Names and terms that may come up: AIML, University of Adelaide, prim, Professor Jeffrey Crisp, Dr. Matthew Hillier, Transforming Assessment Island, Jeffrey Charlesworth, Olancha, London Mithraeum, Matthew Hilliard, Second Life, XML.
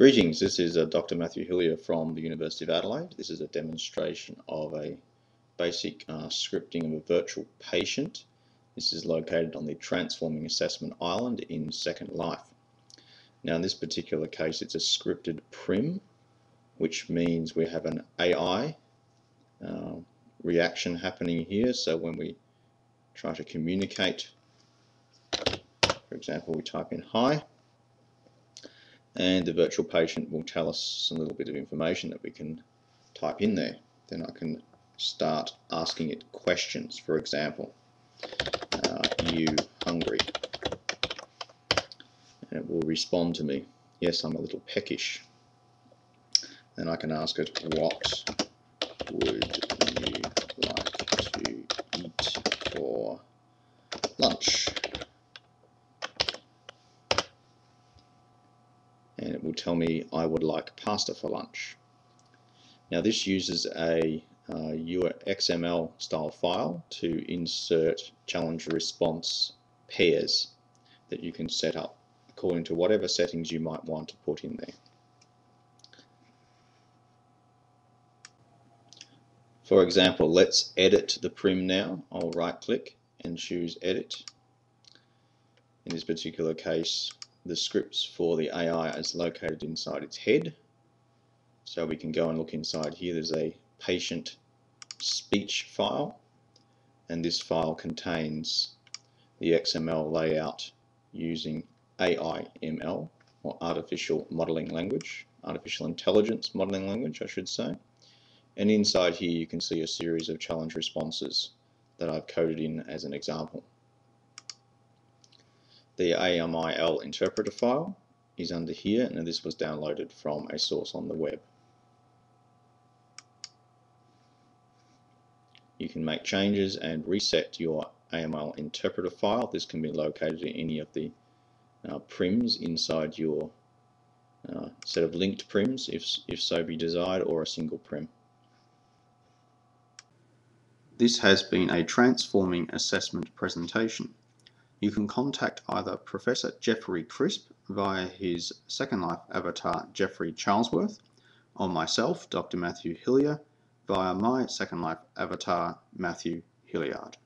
Greetings, this is Dr. Matthew Hillier from the University of Adelaide. This is a demonstration of a basic scripting of a virtual patient. This is located on the Transforming Assessment Island in Second Life. Now in this particular case it's a scripted prim, which means we have an AI reaction happening here. So when we try to communicate, for example, we type in hi, and the virtual patient will tell us a little bit of information that we can type in there. Then I can start asking it questions. For example, are you hungry? And it will respond to me, yes, I'm a little peckish. Then I can ask it, what would you like to eat for lunch? And it will tell me I would like pasta for lunch. Now this uses a XML style file to insert challenge response pairs that you can set up according to whatever settings you might want to put in there. For example, let's edit the prim now. I'll right click and choose edit. In this particular case, the scripts for the AI is located inside its head, so we can go and look inside here. There's a patient speech file, and this file contains the XML layout using AIML, or artificial modeling language, artificial intelligence modeling language I should say, and inside here you can see a series of challenge responses that I've coded in as an example. The AIML interpreter file is under here, and this was downloaded from a source on the web. You can make changes and reset your AIML interpreter file. This can be located in any of the prims inside your set of linked prims, if so be desired, or a single prim. This has been a Transforming Assessment presentation. You can contact either Professor Jeffrey Crisp via his Second Life avatar Jeffrey Charlesworth, or myself, Dr. Matthew Hillier, via my Second Life avatar Matthew Hilliard.